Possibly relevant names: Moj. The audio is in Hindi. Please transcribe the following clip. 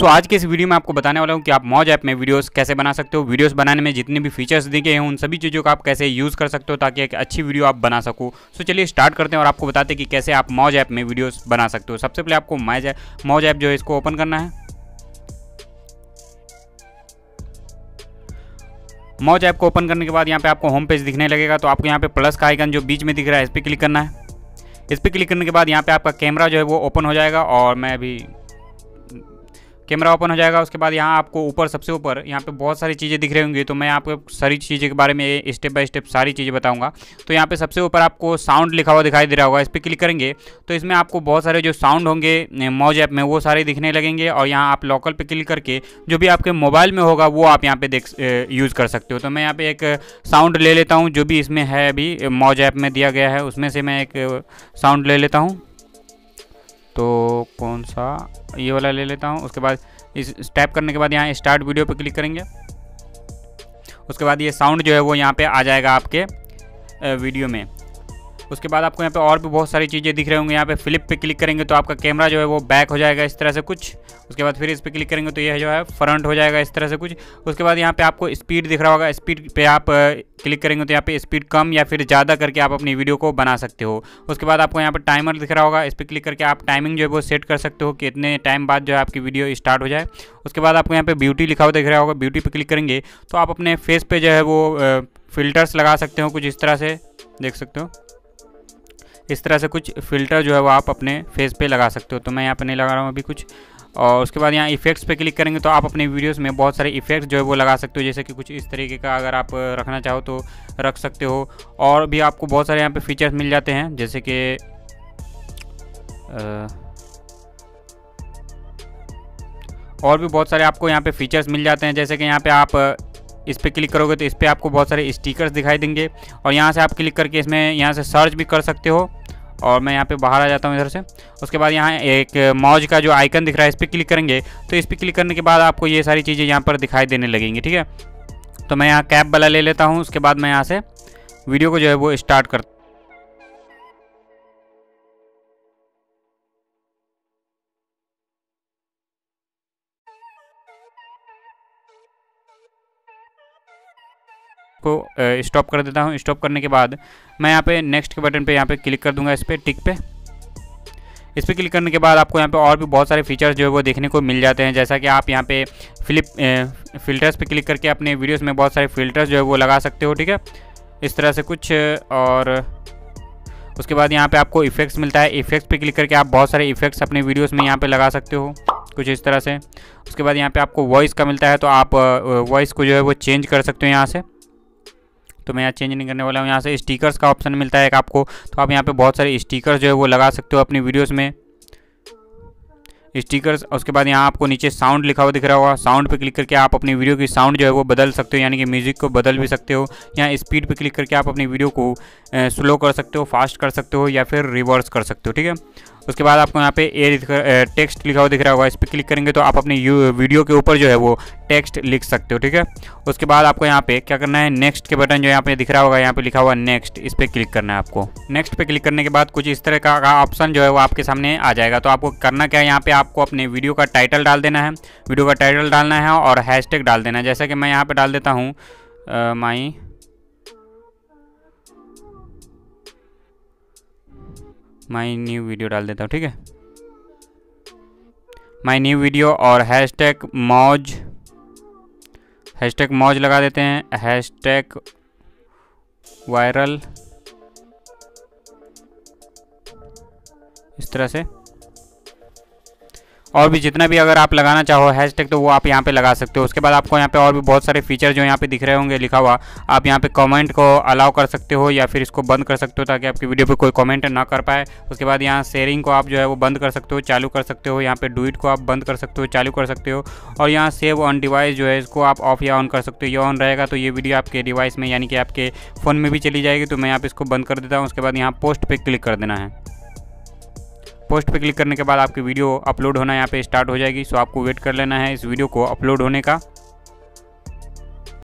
सो आज के इस वीडियो में आपको बताने वाला हूँ कि आप मौज ऐप में वीडियोस कैसे बना सकते हो, वीडियोस बनाने में जितने भी फीचर्स दिए गए हैं उन सभी चीज़ों का आप कैसे यूज़ कर सकते हो ताकि एक अच्छी वीडियो आप बना सको। सो चलिए स्टार्ट करते हैं और आपको बताते हैं कि कैसे आप मौज ऐप में वीडियोस बना सकते हो। सबसे पहले आपको मौज ऐप जो है इसको ओपन करना है। मौज ऐप को ओपन करने के बाद यहाँ पर आपको होम पेज दिखने लगेगा, तो आपको यहाँ पर प्लस का आइकन जो बीच में दिख रहा है इस पर क्लिक करना है। इस पर क्लिक करने के बाद यहाँ पर आपका कैमरा जो है वो ओपन हो जाएगा और मैं अभी कैमरा ओपन हो जाएगा। उसके बाद यहाँ आपको ऊपर सबसे ऊपर यहाँ पे बहुत सारी चीज़ें दिख रही होंगी, तो मैं आपको सारी चीज़ें के बारे में स्टेप बाय स्टेप सारी चीज़ें बताऊंगा। तो यहाँ पे सबसे ऊपर आपको साउंड लिखा हुआ दिखाई दे रहा होगा, इस पर क्लिक करेंगे तो इसमें आपको बहुत सारे जो साउंड होंगे मौज ऐप में वो सारे दिखने लगेंगे। और यहाँ आप लोकल पर क्लिक करके जो भी आपके मोबाइल में होगा वो आप यहाँ पे यूज़ कर सकते हो। तो मैं यहाँ पर एक साउंड ले लेता हूँ जो भी इसमें है, अभी मौज ऐप में दिया गया है उसमें से मैं एक साउंड ले लेता हूँ। तो कौन सा ये वाला ले लेता हूँ। उसके बाद इस टैप करने के बाद यहाँ स्टार्ट वीडियो पे क्लिक करेंगे। उसके बाद ये साउंड जो है वो यहाँ पे आ जाएगा आपके वीडियो में। उसके बाद आपको यहाँ पे और भी बहुत सारी चीज़ें दिख रहे होंगे। यहाँ पे फ्लिप पे क्लिक करेंगे तो आपका कैमरा जो है वो बैक हो जाएगा इस तरह से कुछ। उसके बाद फिर इस पर क्लिक करेंगे तो ये जो है फ्रंट हो जाएगा इस तरह से कुछ। उसके बाद यहाँ पे आपको स्पीड दिख रहा होगा, स्पीड पे आप क्लिक करेंगे तो यहाँ पे स्पीड कम या फिर ज़्यादा करके आप अपनी वीडियो को बना सकते हो। उसके बाद आपको यहाँ पर टाइमर दिख रहा होगा, इस पर क्लिक करके आप टाइमिंग जो है वो सेट कर सकते हो कि इतने टाइम बाद जो है आपकी वीडियो स्टार्ट हो जाए। उसके बाद आपको यहाँ पर ब्यूटी लिखा हुआ दिख रहा होगा, ब्यूटी पर क्लिक करेंगे तो आप अपने फेस पर जो है वो फिल्टर्स लगा सकते हो, कुछ इस तरह से देख सकते हो। इस तरह से कुछ फ़िल्टर जो है वो आप अपने फेस पे लगा सकते हो, तो मैं यहाँ पे नहीं लगा रहा हूँ अभी कुछ। और उसके बाद यहाँ इफ़ेक्ट्स पे क्लिक करेंगे तो आप अपने वीडियोस में बहुत सारे इफ़ेक्ट्स जो है वो लगा सकते हो, जैसे कि कुछ इस तरीके का अगर आप रखना चाहो तो रख सकते हो। और भी आपको बहुत सारे यहाँ पर फीचर्स मिल जाते हैं, जैसे कि और भी बहुत सारे आपको यहाँ पर फीचर्स मिल जाते हैं, जैसे कि यहाँ पर आप इस पर क्लिक करोगे तो इस पर आपको बहुत सारे स्टिकर्स दिखाई देंगे। और यहाँ से आप क्लिक करके इसमें यहाँ से सर्च भी कर सकते हो। और मैं यहाँ पे बाहर आ जाता हूँ इधर से। उसके बाद यहाँ एक मौज का जो आइकन दिख रहा है इस पर क्लिक करेंगे तो इस पर क्लिक करने के बाद आपको ये सारी चीज़ें यहाँ पर दिखाई देने लगेंगी, ठीक है। तो मैं यहाँ कैप वाला ले लेता हूँ। उसके बाद मैं यहाँ से वीडियो को जो है वो स्टार्ट करता हूँ। को स्टॉप कर देता हूँ। स्टॉप करने के बाद मैं यहाँ पे नेक्स्ट के बटन पे यहाँ पे क्लिक कर दूंगा, इस पर टिक पे। इस पर क्लिक करने के बाद आपको यहाँ पे और भी बहुत सारे फीचर्स जो है वो देखने को मिल जाते हैं, जैसा कि आप यहाँ पे फिल्टर्स पे क्लिक करके अपने वीडियोस में बहुत सारे फिल्टर्स जो है वो लगा सकते हो, ठीक है, इस तरह से कुछ। और उसके बाद यहाँ पर आपको इफ़ेक्ट्स मिलता है, इफ़ेक्ट्स पर क्लिक करके आप बहुत सारे इफ़ेक्ट्स अपने वीडियोज़ में यहाँ पर लगा सकते हो, कुछ इस तरह से। उसके बाद यहाँ पर आपको वॉइस का मिलता है, तो आप वॉइस को जो है वो चेंज कर सकते हो यहाँ से, तो मैं यहाँ चेंज नहीं करने वाला हूँ। यहाँ से स्टिकर्स का ऑप्शन मिलता है एक आपको, तो आप यहाँ पे बहुत सारे स्टिकर्स जो है वो लगा सकते हो अपनी वीडियोस में, स्टिकर्स। उसके बाद यहाँ आपको नीचे साउंड लिखा हुआ दिख रहा होगा, साउंड पे क्लिक करके आप अपनी वीडियो की साउंड जो है वो बदल सकते हो, यानी कि म्यूज़िक को बदल भी सकते हो। यहाँ स्पीड पे क्लिक करके आप अपनी वीडियो को स्लो कर सकते हो, फास्ट कर सकते हो या फिर रिवर्स कर सकते हो, ठीक है। उसके बाद आपको यहाँ पे ए टेक्स्ट लिखा हुआ दिख रहा होगा, इस पर क्लिक करेंगे तो आप अपनी वीडियो के ऊपर जो है वो टेक्स्ट लिख सकते हो, ठीक है। उसके बाद आपको यहाँ पे क्या करना है, नेक्स्ट के बटन जो यहाँ पे दिख रहा होगा, यहाँ पे लिखा हुआ नेक्स्ट, इस पर क्लिक करना है आपको। नेक्स्ट पे क्लिक करने के बाद कुछ इस तरह का ऑप्शन जो है वो आपके सामने आ जाएगा। तो आपको करना क्या है, यहाँ पे आपको अपने वीडियो का टाइटल डाल देना है, वीडियो का टाइटल डालना है और हैशटैग डाल देना है। जैसा कि मैं यहाँ पर डाल देता हूँ माई माई न्यू वीडियो डाल देता हूँ, ठीक है, माई न्यू वीडियो। और हैशटैग मौज लगा देते हैं, हैशटैग वायरल, इस तरह से। और भी जितना भी अगर आप लगाना चाहो हैशटैग तो वो आप यहाँ पे लगा सकते हो। उसके बाद आपको यहाँ पे और भी बहुत सारे फीचर जो यहाँ पे दिख रहे होंगे लिखा हुआ, आप यहाँ पे कमेंट को अलाउ कर सकते हो या फिर इसको बंद कर सकते हो ताकि आपकी वीडियो पे कोई कमेंट ना कर पाए। उसके बाद यहाँ शेयरिंग को आप जो है वो बंद कर सकते हो, चालू कर सकते हो। यहाँ पर डू इट को आप बंद कर सकते हो, चालू कर सकते हो। और यहाँ सेव ऑन डिवाइस जो है इसको आप ऑफ या ऑन कर सकते हो। ये ऑन रहेगा तो ये वीडियो आपके डिवाइस में यानी कि आपके फ़ोन में भी चली जाएगी, तो मैं यहाँ पर इसको बंद कर देता हूँ। उसके बाद यहाँ पोस्ट पर क्लिक कर देना है, पोस्ट पे क्लिक करने के बाद आपकी वीडियो अपलोड होना यहाँ पे स्टार्ट हो जाएगी। सो आपको वेट कर लेना है इस वीडियो को अपलोड होने का।